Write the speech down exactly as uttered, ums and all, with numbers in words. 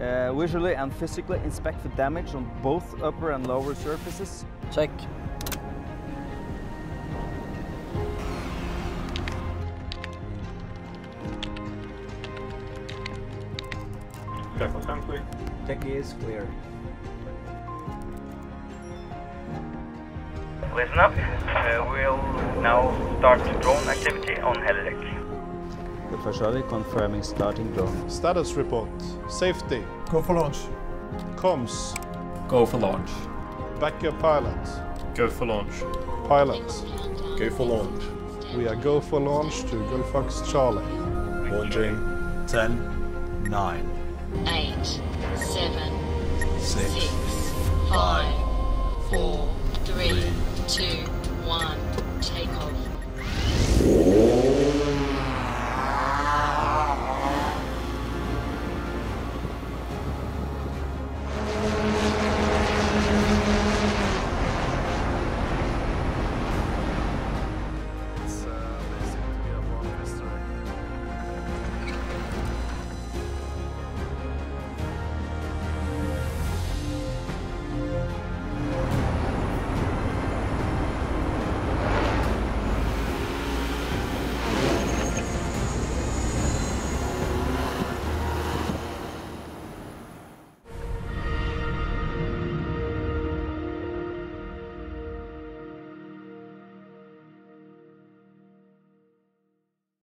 Uh, visually and physically inspect for damage on both upper and lower surfaces. Check. Check for stamp clear. Check is clear. Listen up. Uh, we'll now start drone activity on Hellerich. Gullfaks C confirming starting drone. Status report. Safety. Go for launch. Comms. Go for launch. Backup pilot. Go for launch. Pilot. Go for launch. We are go for launch to Gullfaks Charlie. Launching. ten, nine, eight, seven, six, six five, four, three, two, one. Take off.